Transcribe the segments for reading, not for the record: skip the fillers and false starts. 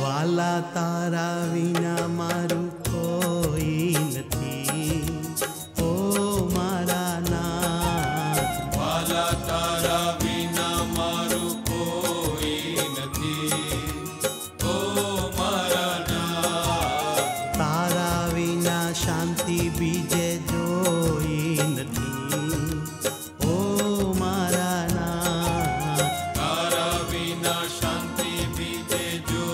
वाला तारा विना मारू कोई नथी ओ मारा नाथ। वाला तारा विना मारू कोई नथी ओ मारा नाथ। तारा विना शांति बीजे जोई नथी ओ मारा नाथ। तारा विना शांति बीजे जो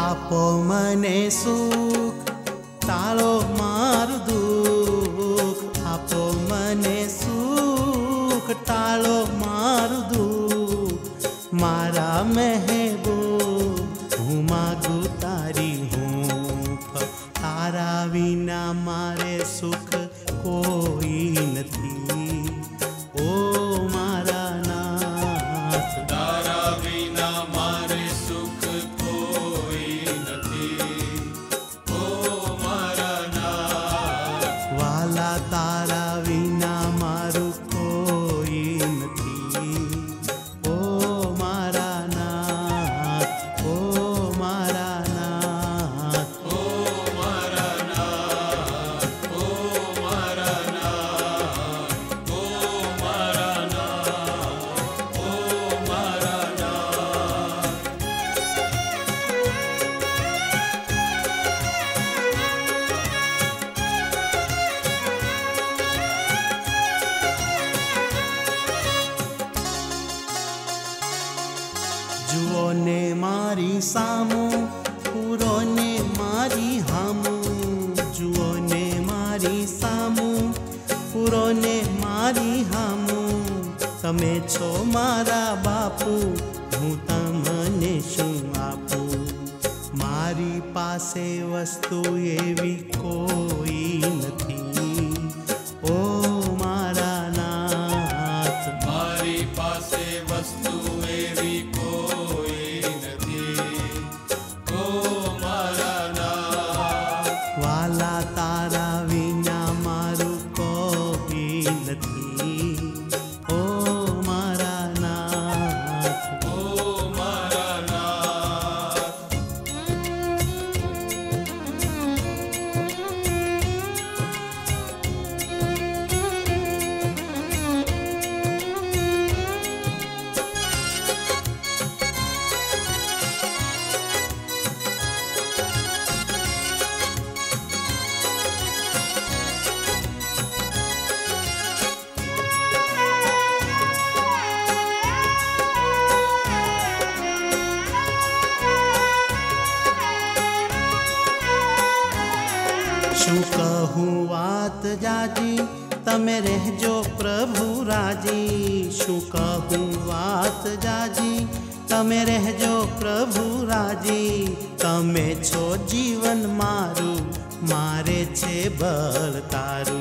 आपो मने सुख तारो मार दुख। आपो मने सुख तारो मार दुख। मारा महबूब हूँ मागू तारी हूँ। तारा विना मारे सुख कोई नथी ओ मारा नाथ। तारा विना मारे सुख जुओ ने मारी सामू पूरो ने मारी हामू। जुओ ने मारी सामू पूरो ने मारी हामू। तमे छो मारा बापू हूँ तमने शू आपू। मारी पासे वस्तु एवी कोई नथी ओ मारा नाथ। मारी पासे वस्तु एवी शू कहूँ वात जाजी तमे रहजो प्रभु राजी। शू कहूँ वात जाजी तमे रहजो प्रभु राजी। तमे छो जीवन मारू मारे छे बल तारू।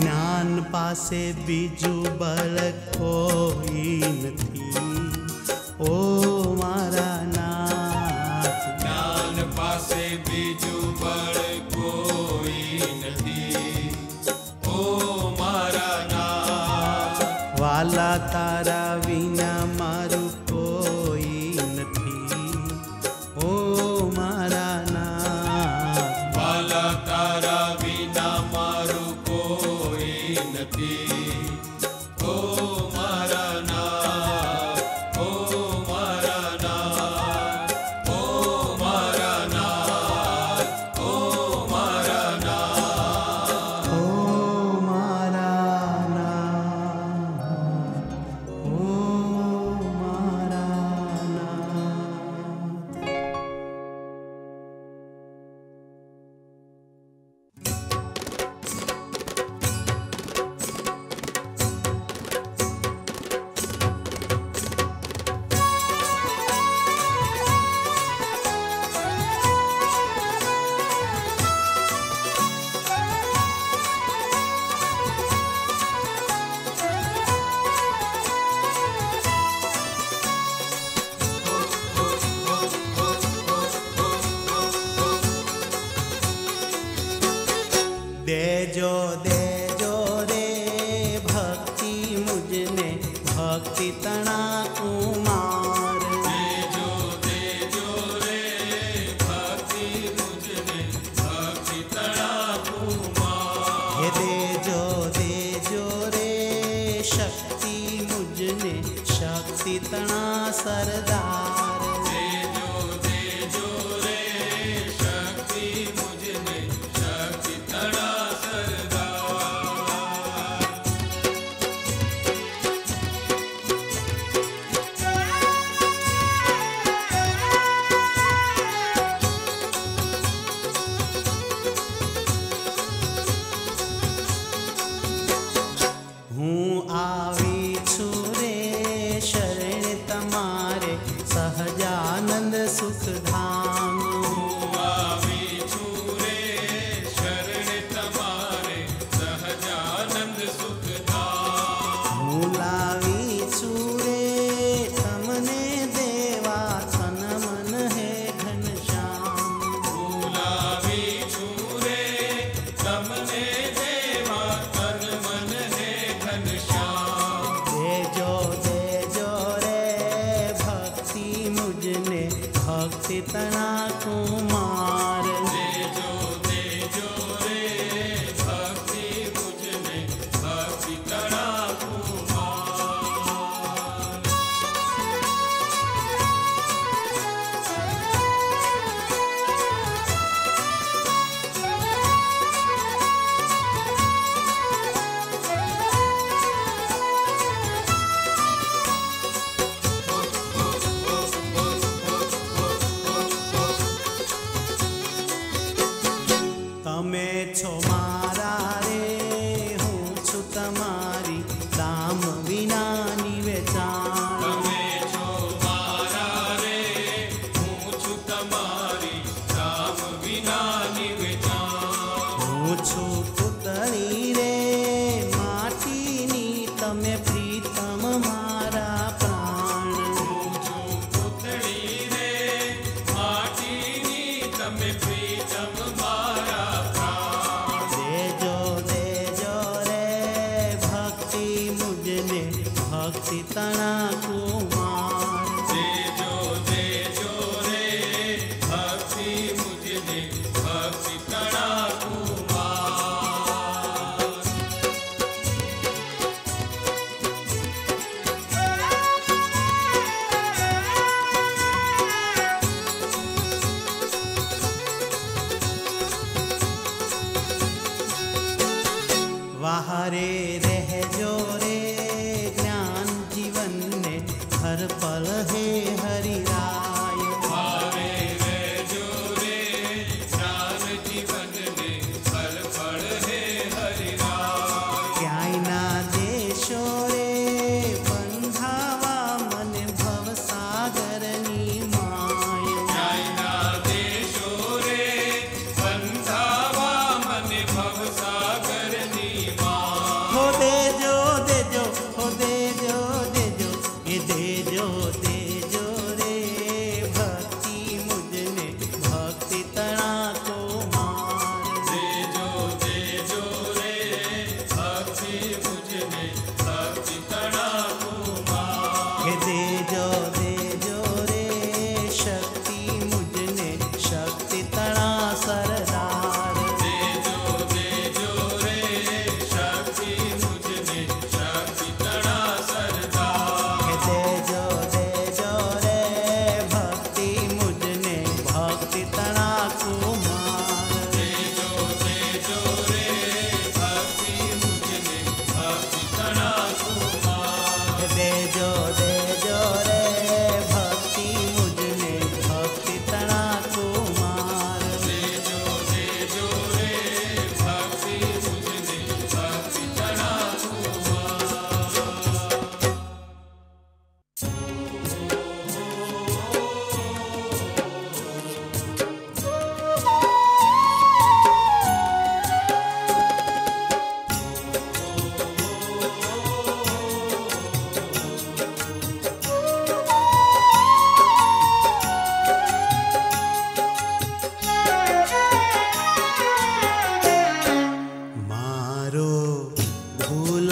ज्ञान पासे बीजू बल कोई नथी ओ मारा नाथ। ज्ञान पासे बीजू बल वाला तारा विना मारू कोई नथी ओ मारा नाथ वाला तारा विना मारू कोई नथी ओ मारा नाथ ओ मारा नाथ ओ मारा नाथ ओ मारा नाथ ओ मारा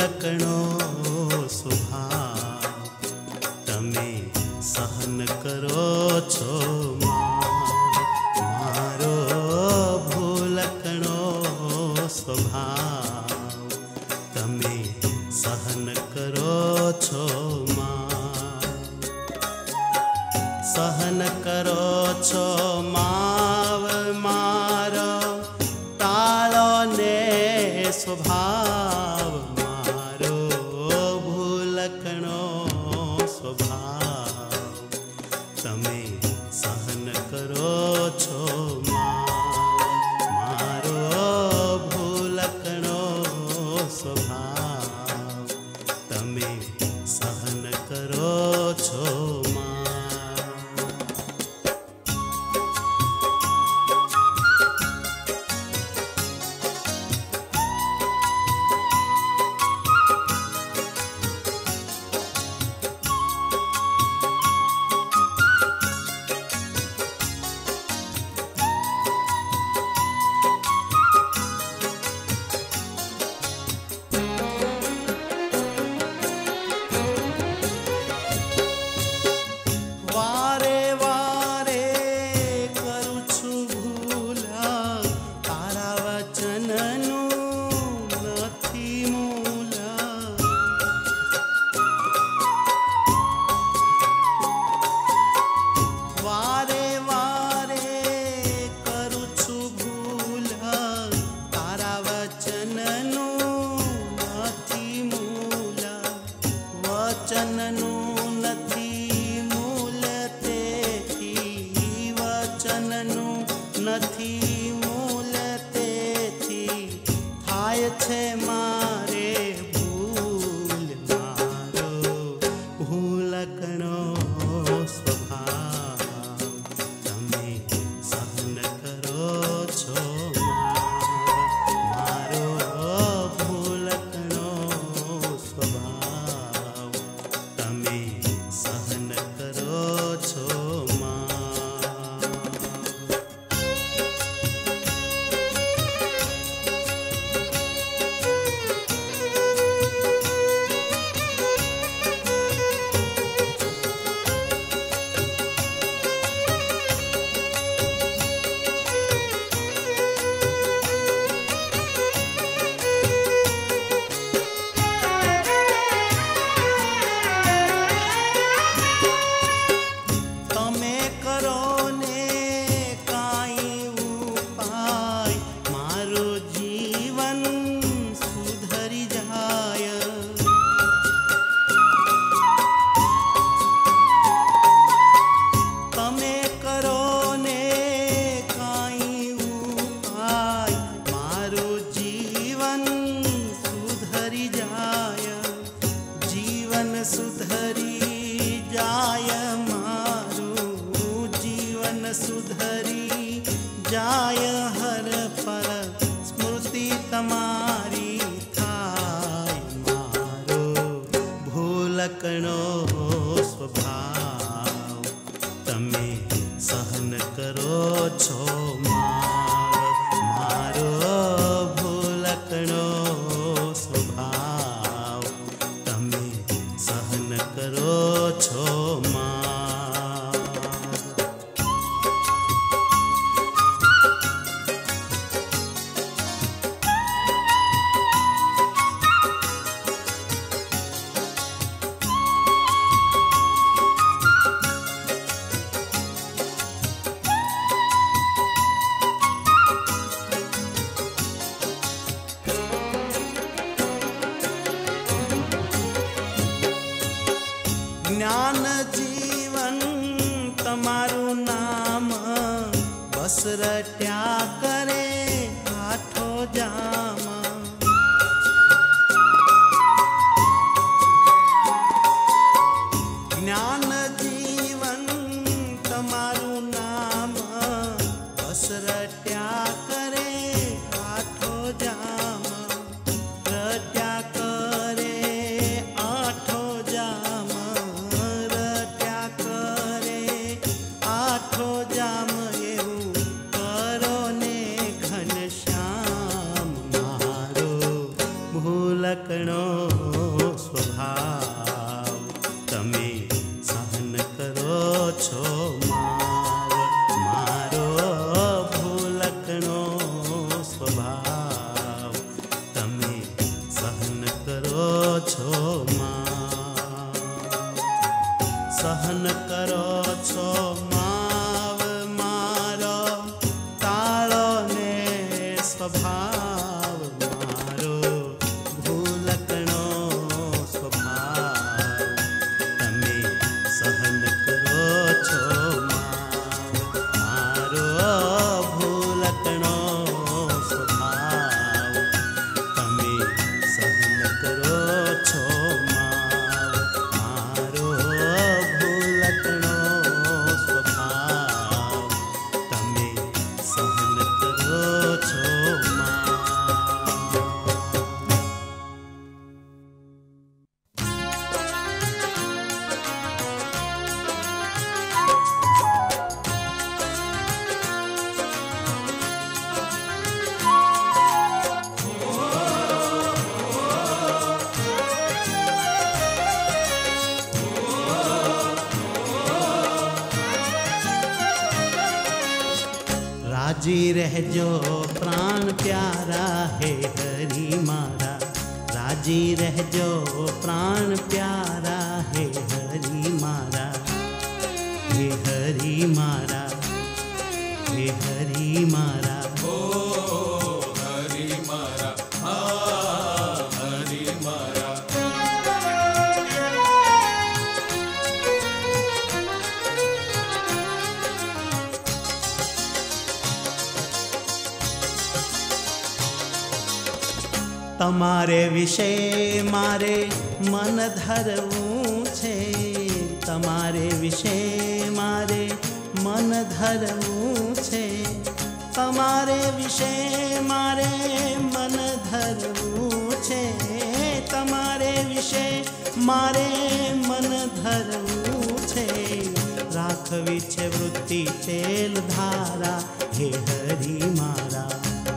लखनो सुभान तमे सहन करो छो मारो भूलकनो सुभान तमे सहन करो छो सहन करो छो माव मारो तालो ने स्वभाव मारो भूलकनो स्वभाव तमे सहन करो छो मारो भूलकनो स्वभाव तमे सहन करो छो। सहन करो छो माव मारो तारो ने स्वभाव मारो भूलकणो स्वभाव तमे सहन करो छो माव मारो भूलकणो स्वभाव तमे सहन करो छो राजी रह जो प्राण प्यारा है हरि मारा, राजी रह जो प्राण प्यारा है हरि मारा, हे हरि मारा, हे हरि मारा, ओ हरि मारा, हा हरि मारा। तमारे विषय मारे मन धरवू छे, तमारे विषय मारे मन धरवू छे, तमारे विषय मारे मन धरवू छे, तमारे विषय मारे मन धरवू छे। राखवी छे वृत्ति तेल धारा हे हरि मारा,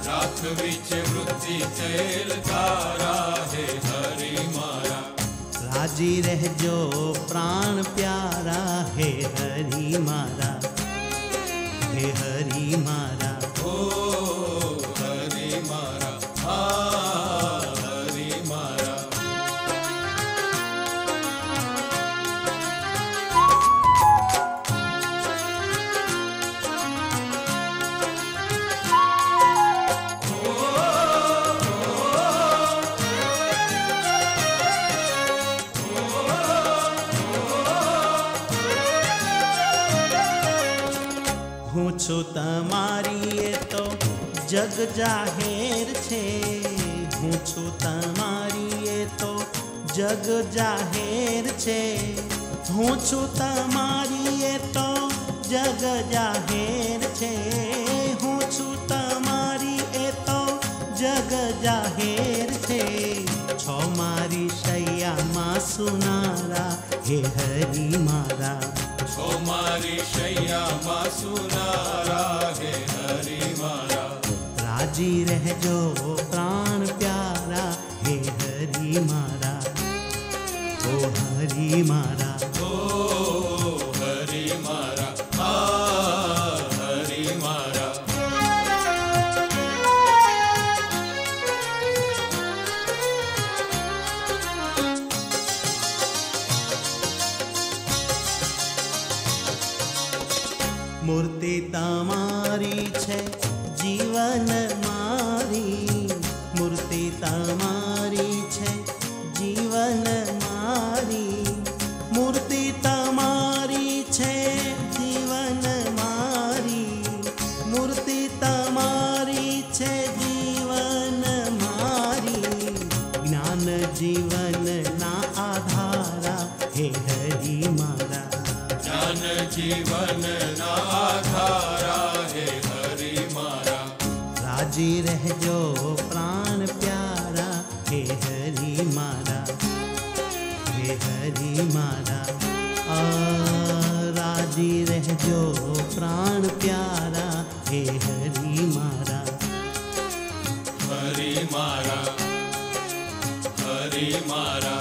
राखवी छे वृत्ति तेल धारा हे हरि मारा। राजी रह जो प्राण प्यारा हे हरि मारा, हे हरि मारा, ओ हरि मारा, हा हरि मारा। हूँ छु तमारी ये तो जग जाहेर छे, हूँ छु तमारी ये तो जग जाहेर छे, हूँ छु तमारी ये तो जग जाहेर छे, हूँ छु तमारी ये तो जग जाहेर छे। छो मारी शैया माँ सुनारा हे हरि मारा, छो मारी शैया माँ सुनारा हे हरि मारा। राजी रह जो प्राण प्यारा हे हरि मारा, ओ हरि मारा, ओ हरि मारा, हा हरि मारा। मूर्ति तमारी छे जीवन मारी, मूर्ति तमारी छे जीवन मारी, मूर्ति तमारी छे जीवन मारी, मूर्ति तमारी छे जीवन मारी। ज्ञान जीवन ना आधारा हे हरि मारा, ज्ञान जीवन ना आधारा हे हरि मारा। राजी रह जो प्राण प्यारा हे हरि मारा, हे हरि मारा। राजी रह जो प्राण प्यारा हे हरि मारा, हरि मारा, हरि मारा,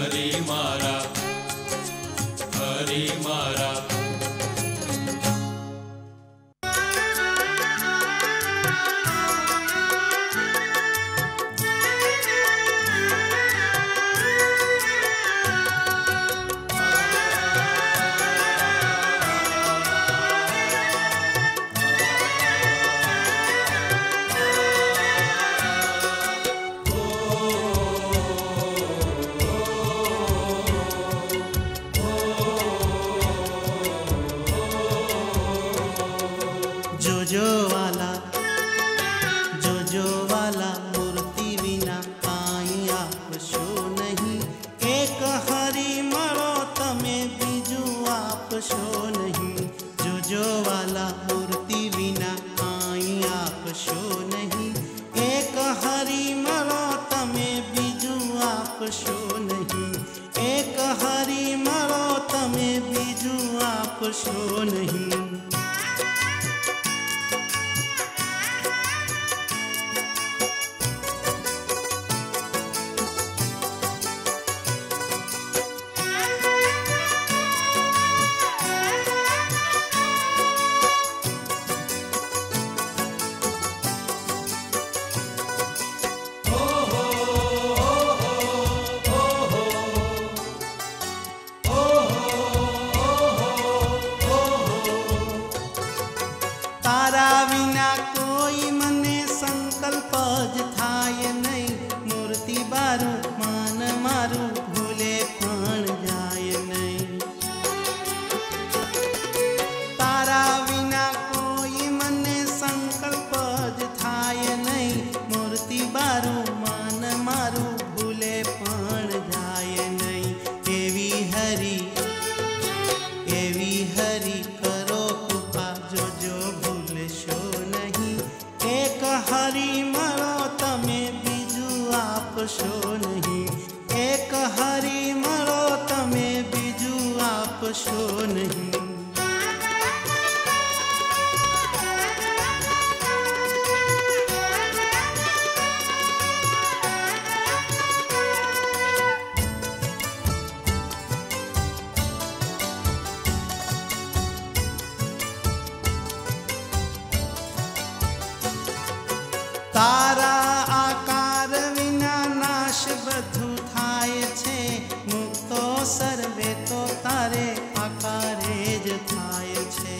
हरि मारा, हरि मारा। आपशो नहीं, एक हरी मरो तमे बीजू आपशो नहीं। तारा विना कोई मने संकल्प ज थाय नहीं, मूर्ति बारू मान मारू भूले पण जाय नहीं। तारा विना कोई मने संकल्प ज थाय नहीं, मूर्ति बारू मान मारू भूले पण जाय नहीं। एवी हरी करो कृपा जो जो भूलशो नहीं, एक हरी मरो तमे बीजू आपशो नहीं, एक हरी मरो तमे बीजू आपशो नहीं। तारा आकार विना नाश बधु थाय छे, मुक्तो सर्वे तो तारे आकारे ज थाय छे।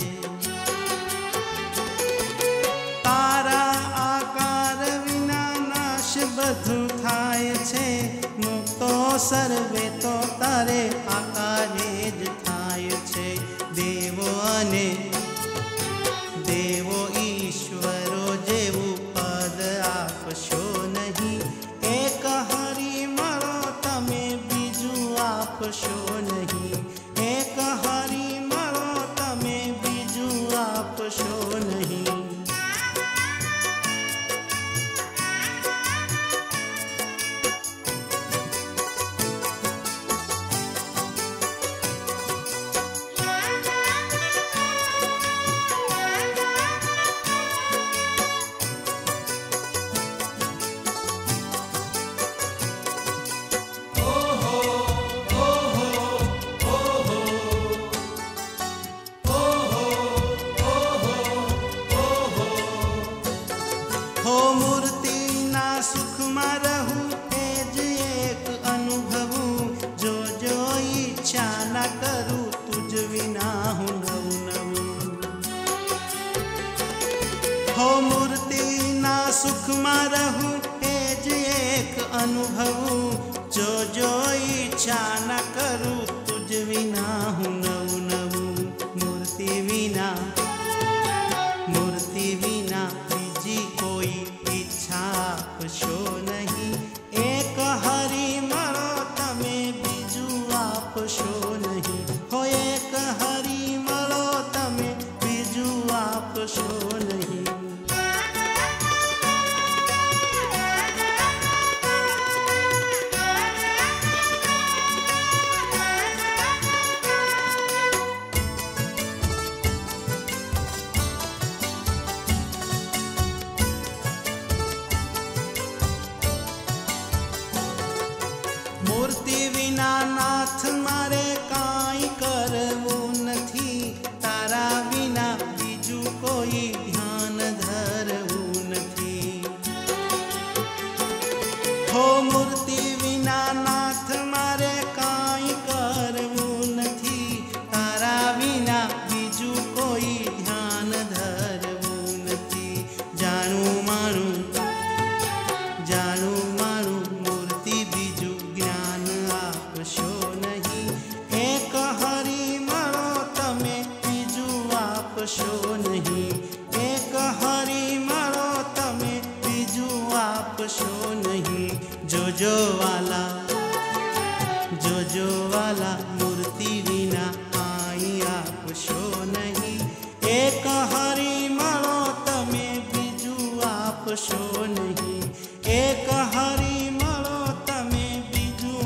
तारा आकार विना नाश बधु थाय छे, मुक्तो सर्वे तो तारे आकारे ज थाय छे। देवो अने देवो ईश्वरो जेवू आपशो नहीं, एक हरी मरो तमे बीजू आपशो नहीं, एक हरी मरो तमे बीजू आपशो नहीं। हो मूर्ति ना सुख में रहूं एज एक अनुभव, जो जो इच्छा न करूं तुझ विना हूं नव नव। मूर्ति विना बीजी कोई इच्छा आपशो नहीं, एक हरी मरो तमे बीजू आपशो नहीं, हो एक हरी मरो तमे बीजू आपशो नहीं। मूर्ति विना नाथ मारे काई करवू नथी, तारा विना बीजू कोई ध्यान धरवू नथी। हो मूर्ति विना नाथ मारे काई करवू नथी, तारा विना बीजू कोई ध्यान धरवू नथी। जाणू मारू मूर्ति बीजू आपशो नहीं, एक हरी मरो तमे बीजू आपशो नहीं, एक हरी मरो तमे बीजू आपशो नहीं। जो जो वाला मूर्ति विना आई आपशो नहीं, एक हरी मरो तमे बीजू आपशो नहीं, एक हरी मरो तमे बीजू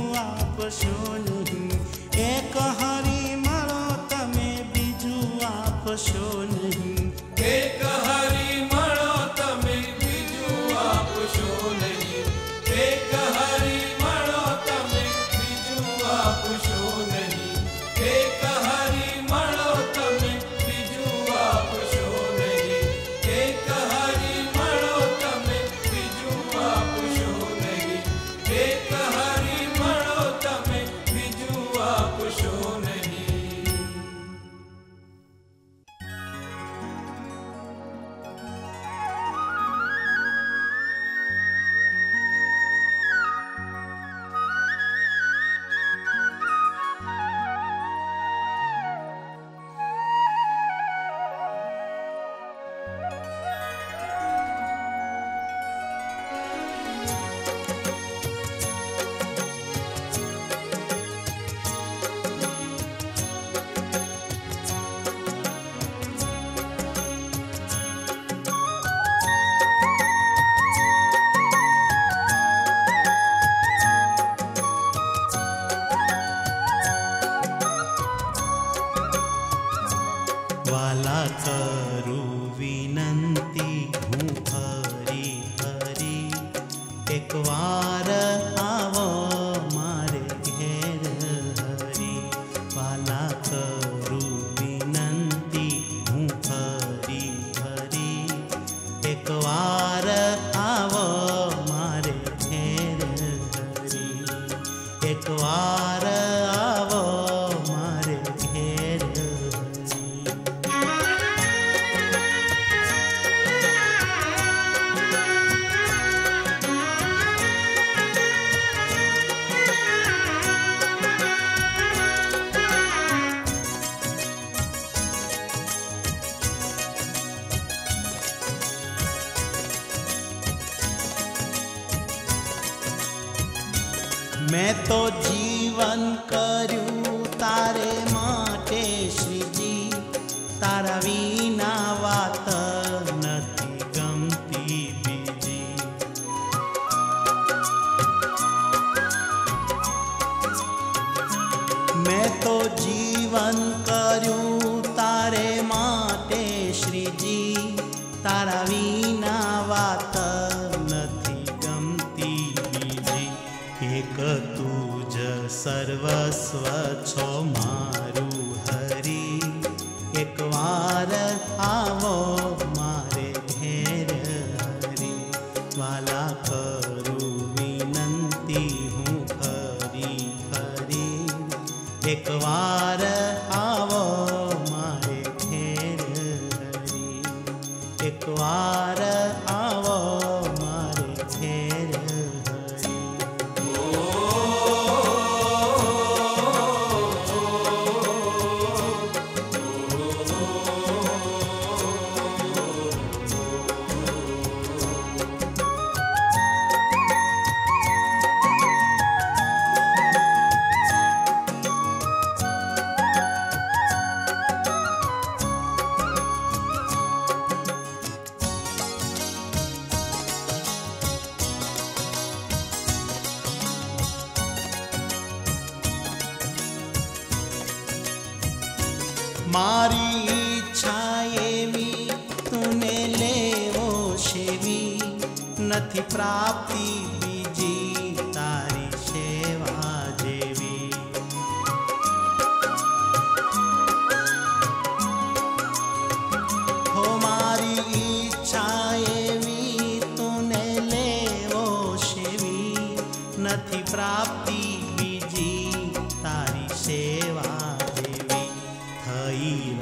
करू विनंती हूँ हरी हरी एक बार आवो मारे घेर हरी वाला करू विनंती हूँ हरी हरी एक बार आवो मारे घेर हरी एक बार आवो मारे घेर मैं तो जीवन करूं तारे माटे श्रीजी तारा वीणा वात नथी गमती बीजी मैं तो जीवन करूं तारे माटे श्रीजी तारा वीणा वात एक तूज सर्वस्व छो मारू हरी एक बार आवो मारे घेर हरी वाला करू विनंती हूँ हरी हरी एक बार आवो मारे घेर हरी एक बार आवो मारे घेर मारी इच्छाएं भी तूने लेवो शेवी नथी प्राप्ति बीजी तारी सेवा जेवी हो मारी इच्छाएं भी तूने लेवो शेवी नथी प्राप्ति बीजी तारी सेवा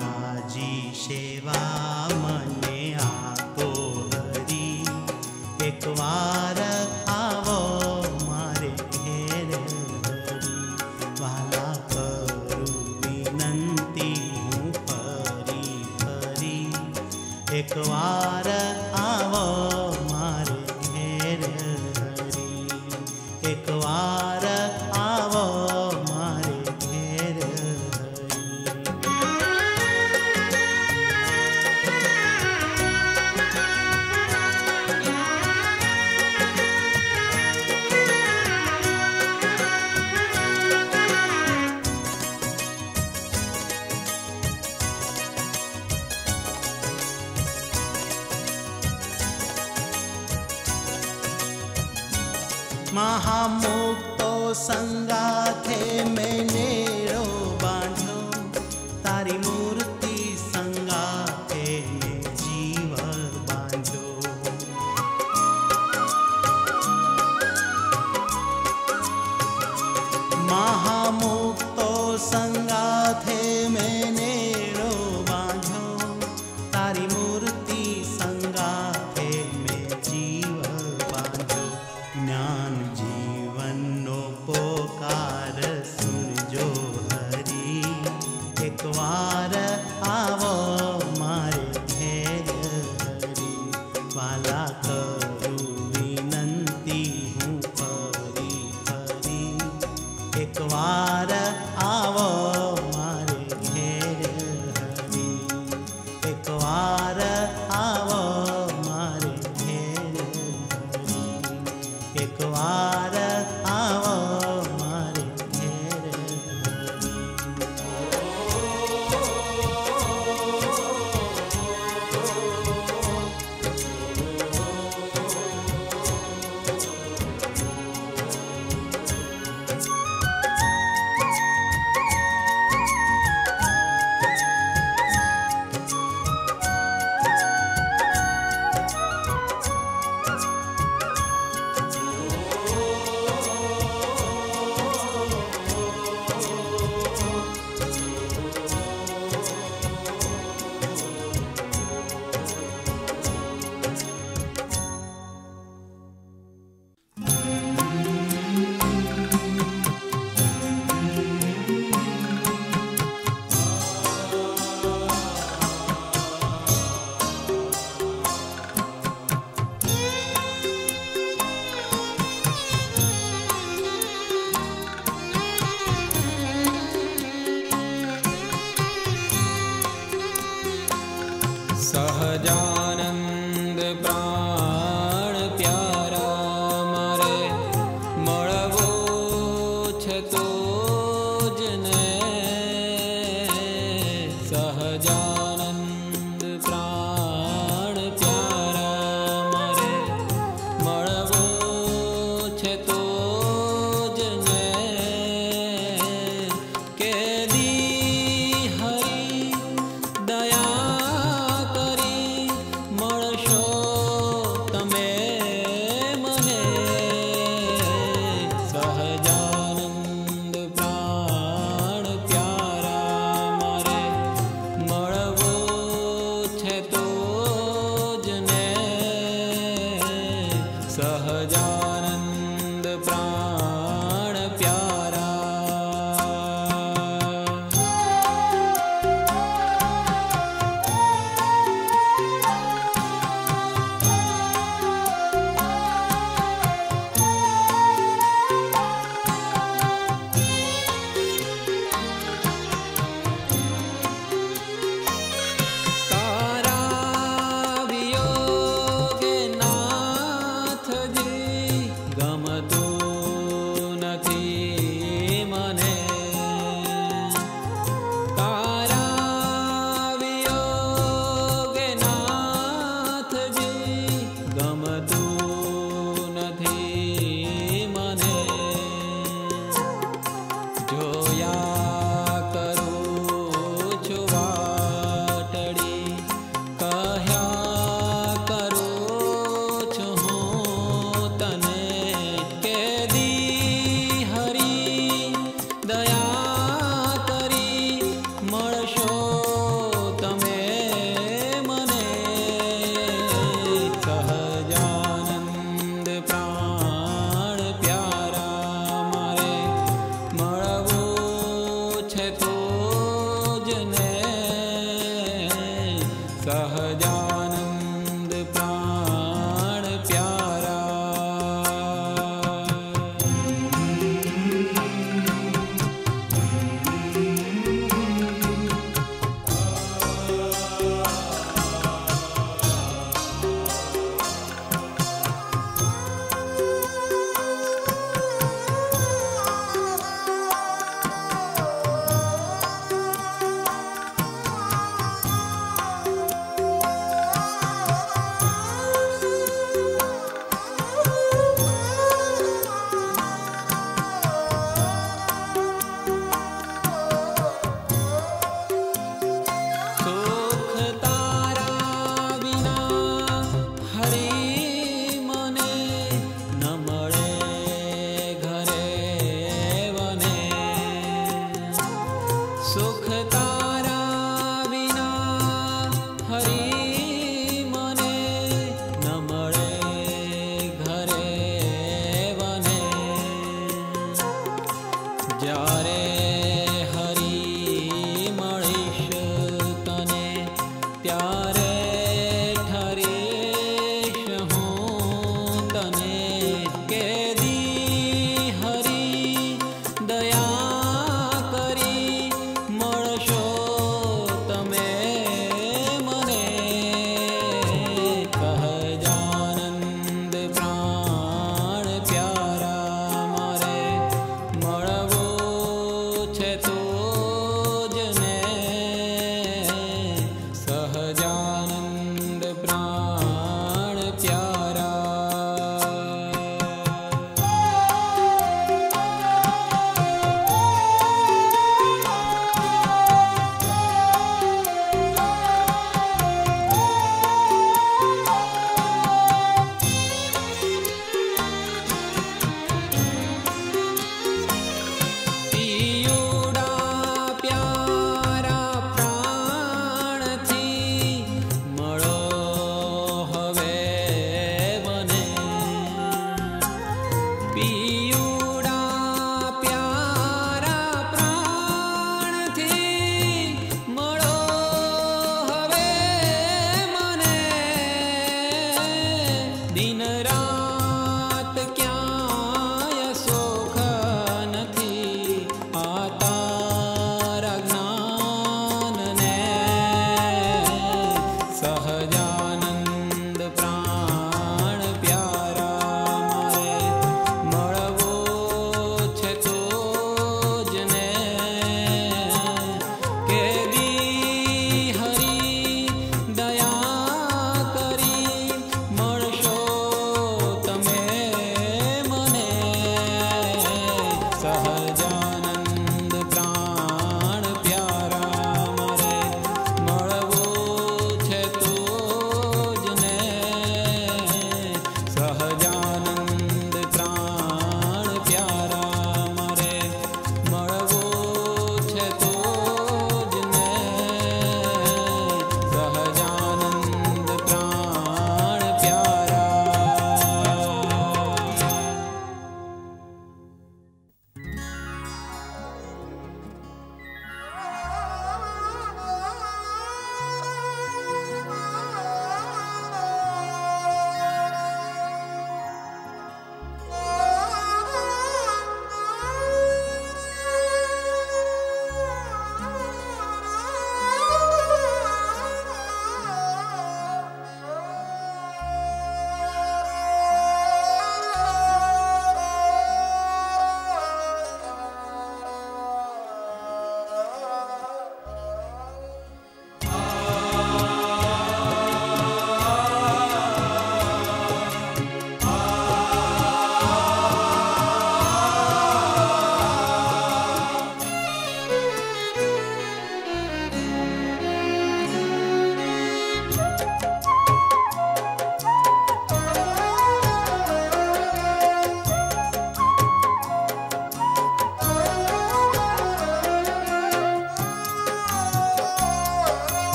राजी सेवा मने आपो हरी एक बार आवो मारे घेर हरी वाला करू विनंती हूँ हरी हरी एक बार आवो मारे घेर हरी एक बार आवो मारे घेर महामुक्तो संगाथे मैंने रो बांधो तारी मूर्ति संगाथे में जीव बांधो महामुक्तो संगाथे मैंने रो बांधो तारी मूर्ति संगाथे में जीव बांधो ज्ञान जीवनो पोकार सुन जो हरी एक बार आवो मारे घेर हरी वाला करू विनंती हूँ हरी हरी एक बार आवो मारे घेर हरी एक बार आवो मारे घेर हरी एक बार आवो मारे घेर हरी।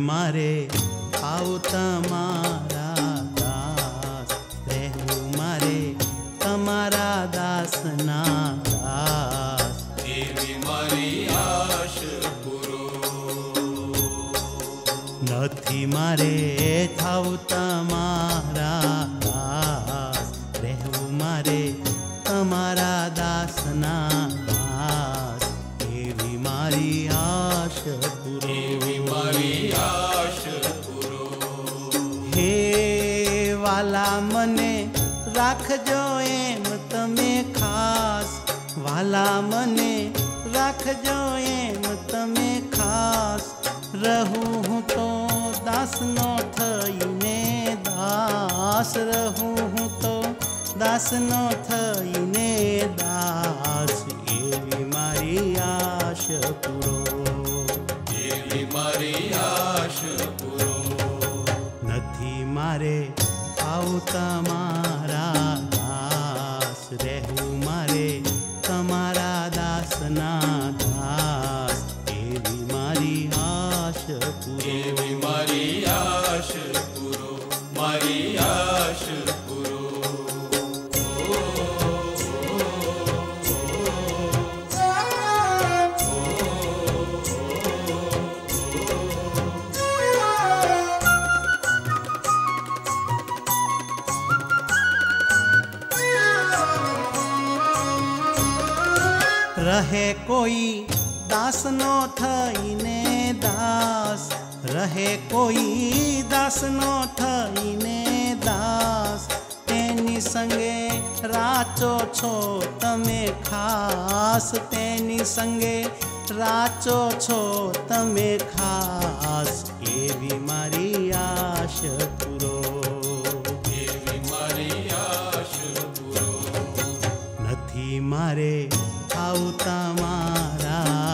मारी आश पुरो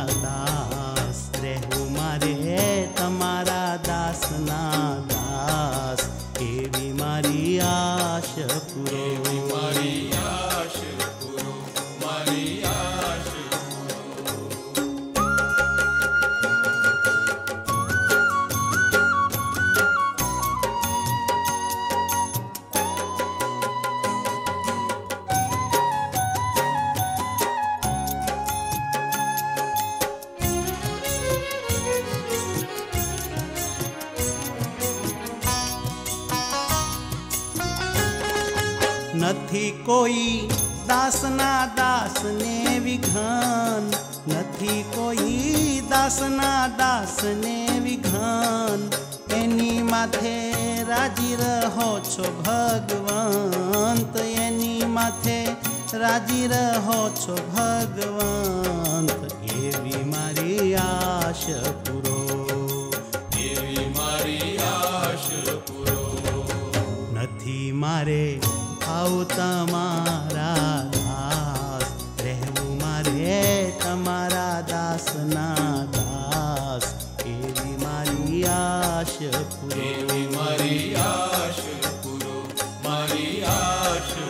मारी। नथी कोई दासना दासने विघान, नथी कोई दासना दासने विघान, एनी माथे राजी रहो छो भगवंत, एनी माथे राजी रहो छो भगवंत, एवी मारी आश पूरो, एवी मारी आश पूरो। नथी मारे भाव तमारा दास, रहू मारे तमारा दास ना दास, एवी मारी आश पूरो, एवी मारी आश पूरो, मारी आश पूरो।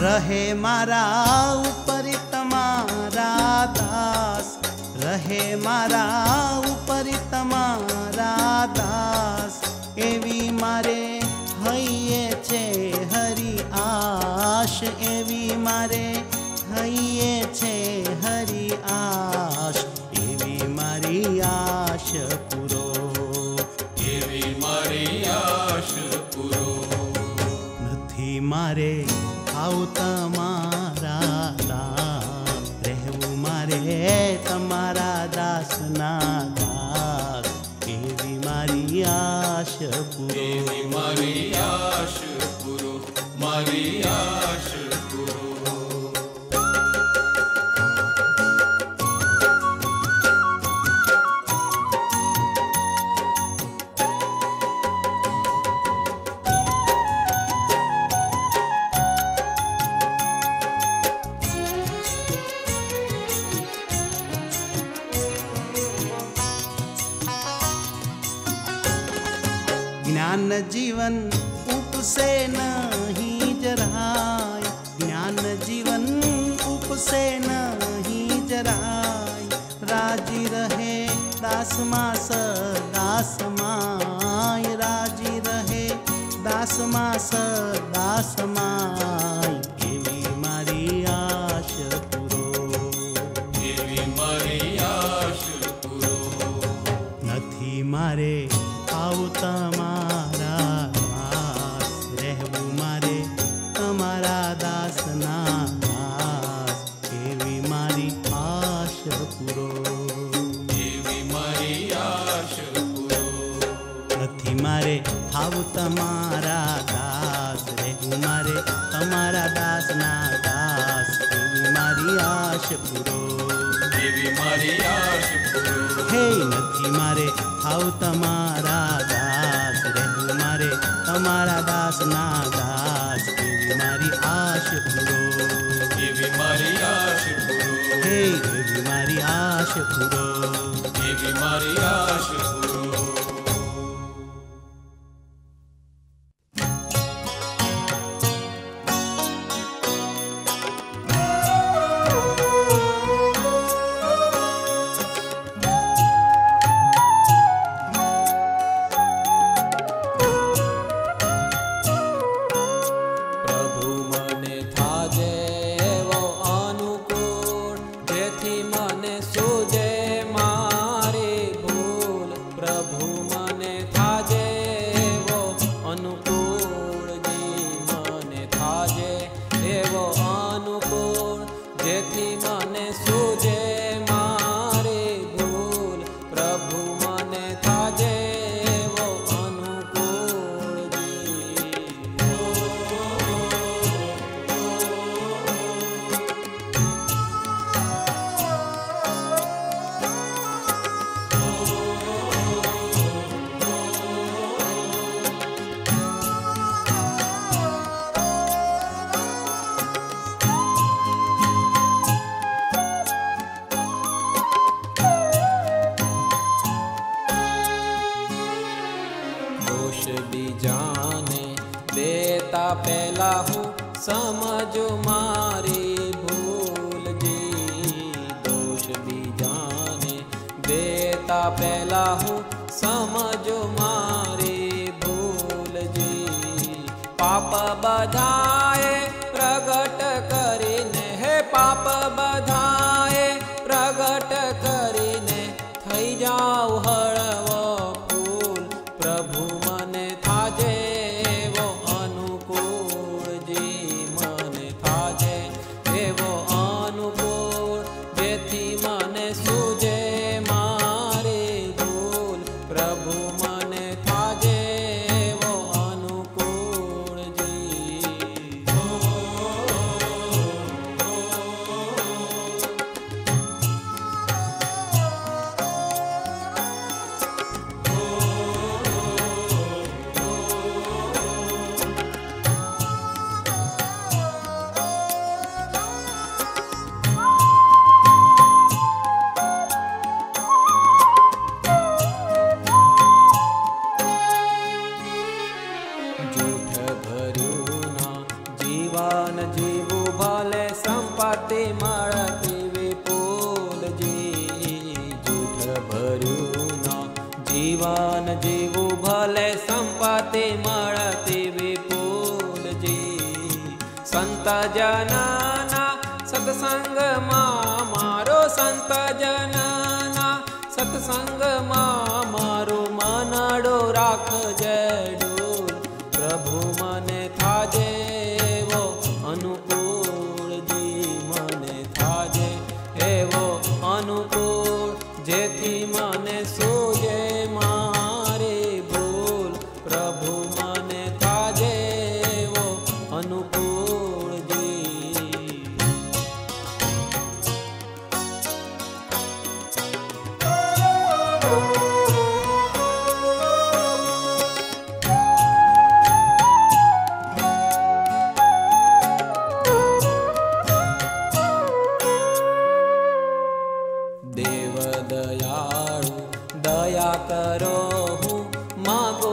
रहे मारा ऊपर तमारा दास, रहे मारा ऊपर तमारा दास, एवी मारे हइये छे हरि आश, एवी मारे हइये छे हरि आश, एवी मारी आश पूरो, एवी मारी आश पूरो। नथी मारे भाव तमारा दास, रहू मारे तमारा दास ना दास, एवी मारी आश पूरो, एवी मारी आश पूरो, मारी आश पूरो। ज्ञान जीवन उपसे नहीं जराय, ज्ञान जीवन उपसे नहीं जराय, राजी रहे दासमा सदा समाय, राजी रहे दासमा सदा समाय, एवी मारी आश पूरो, एवी मारी आश पूरो। नथी मारे भाव तमारा दास, रहू मारे तमारा दास ना दास, एवी मारी आश पूरो, एवी मारी आश पूरो। नथी मारे भाव तमारा दास, रहू मारे तमारा दास ना दास, एवी मारी आश पूरो, एवी मारी आश पूरो। हे नथी मारे भाव तमारा दास, रहू मारे तमारा दास ना दास, एवी मारी आश पूरो, एवी मारी आश पूरो। हे एवी मारी आश पूरो, एवी मारी आश पूरो। पहला हूँ समझो मारी पाप बधाए प्रगट करीने, हे पाप बधाए प्रगट करीने, थई जाऊ हळवो फूल प्रभु मने थाजे एवो अनुकूल, जी मने थाजे एवो अनुकूल, जेथी मने सूझे मारी धूल, प्रभु मने थाजे संपत्ति मळती विपुल, जी जूठ भरू ना जीवन जीवू भले, संपत्ति मळती विपुल, जी संत जनाना सत्संग मां मारो, संत जनाना सत्संग मां मारो, मनडो राख जडूल, प्रभु मने थाजे वो अनुकूल, एवो अनुकूल, जेथी मने सूझे मारी भूल, प्रभु मने थाजे वो अनुकूल, जी दया करो हूँ मागो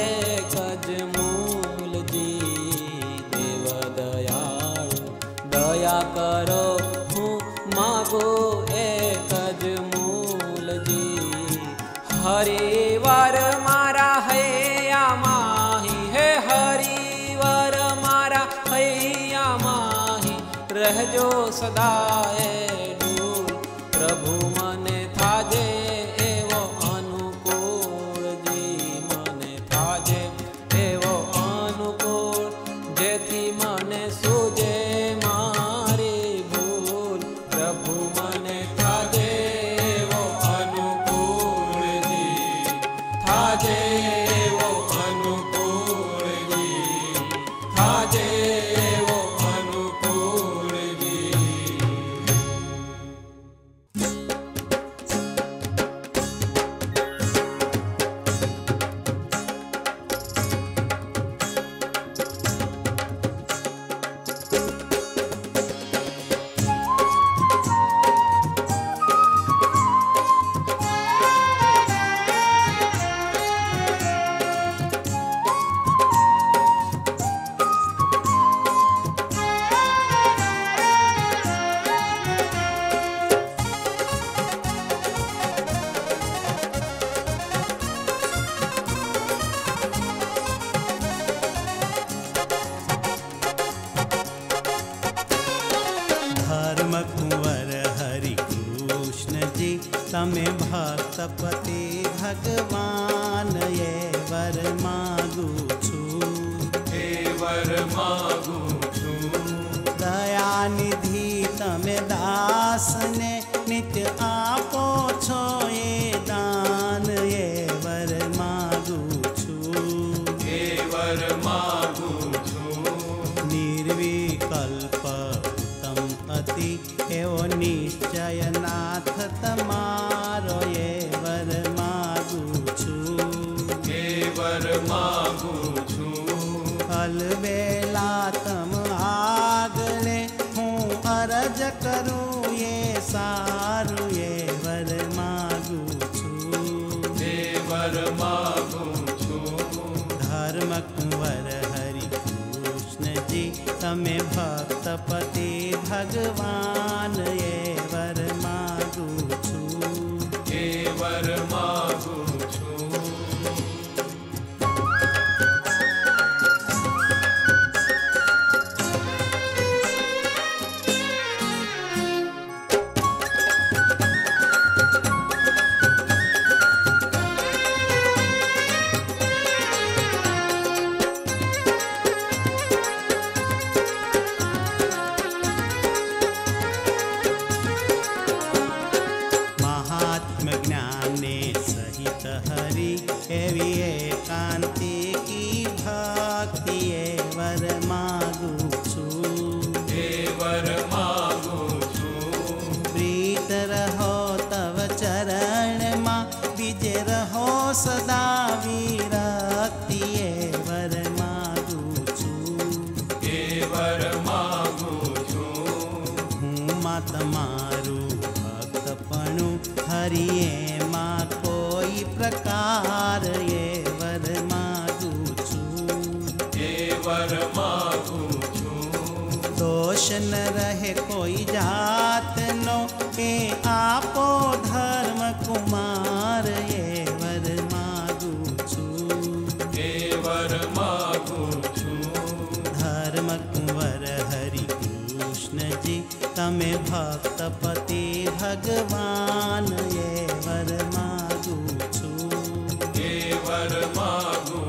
एक मूल, जी देव दयालु, दया करो हूँ मागो एक मूल, जी हरिवर मारा हैया माही, है हरिवर मारा हैया माही, रहजो सदाए डूल, प्रभु मने थाजे में भक्त पति भगवान, ये वर मांगू छू, हे वर मांगू छू, दया निधि तमे दास ने नित्य आपो छो ये दान, ये वर मांगू छू, हे वर मांगू छू, निर्विकल्प उत्तम अति एव निश्चय नाथ तमा, अलबेला तम आगले हूँ अरज करूँ ये सारू, ये वर मांगू छू, ये वर मांगू छू, धर्म कुंवर हरि कृष्ण जी तमे भक्त पति भगवान, ये वर मांगू छू, ये वर मांगू छू। वर मांगू छू हूँ माँ तमारू भक्तपणु हरिए माँ कोई प्रकार ये वर मांगू छू ये वर मांगू छू दोष न रहे कोई जात नो के आपो धर्म कुमार ये वर मांगू छू ये वर मांगू तमे भक्तपति भगवान ये वर मांगू छू ये वर मांगू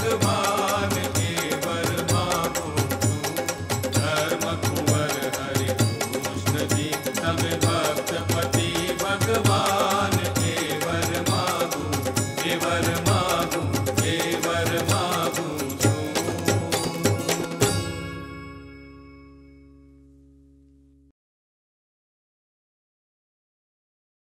छू